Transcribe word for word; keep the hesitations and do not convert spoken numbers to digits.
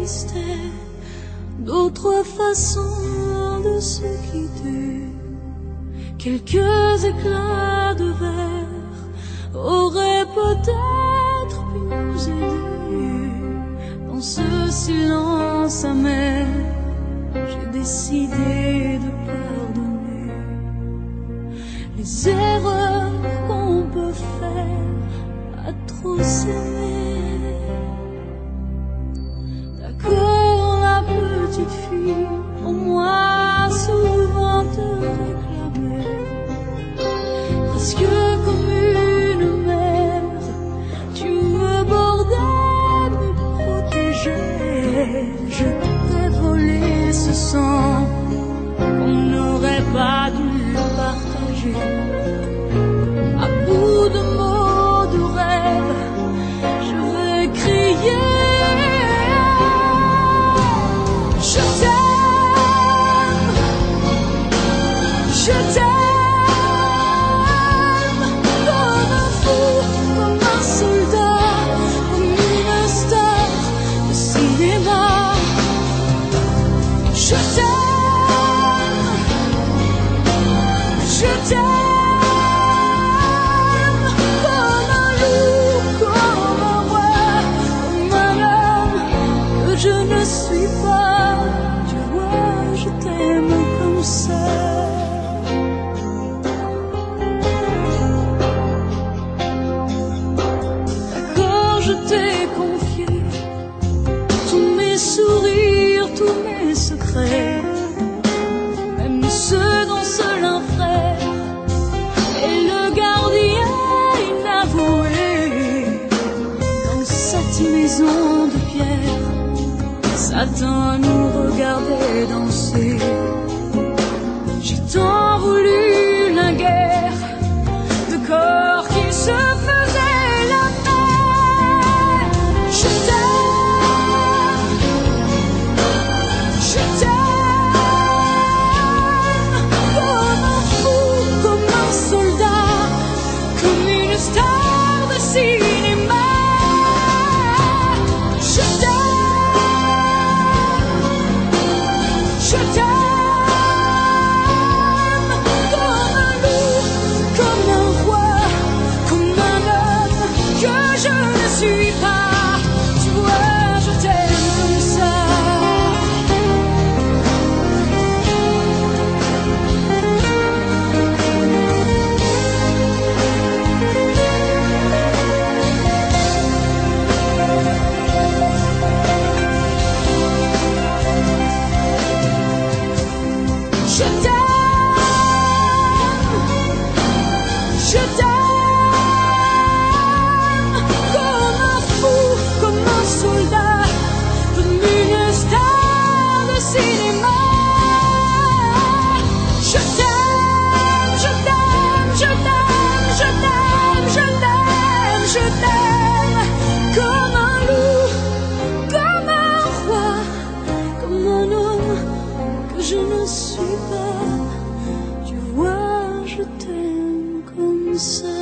existait d'autres façons de se quitter. Quelques éclats de verre auraient peut-être pu nous aider. Dans ce silence amer, j'ai décidé de pardonner les erreurs qu'on peut faire à trop s'aimer. D'accord, la petite fille, pour moi souvent te réclamait, presque comme une mère, tu me bordais, me protégeais. Je t'aurais volé ce sang qu'on n'aurait pas dû partager. À bout de mots, de rêves, je veux crier. Je t'aime, je t'aime, comme un fou, comme un soldat, comme une star de cinéma. Je t'aime, je t'aime. Je t'ai confié tous mes sourires, tous mes secrets, même ceux dont seul un frère est le gardien inavoué. Dans cette maison de pierre, Satan nous regardait danser. J'ai tant voulu la guerre de corps qui se fait. So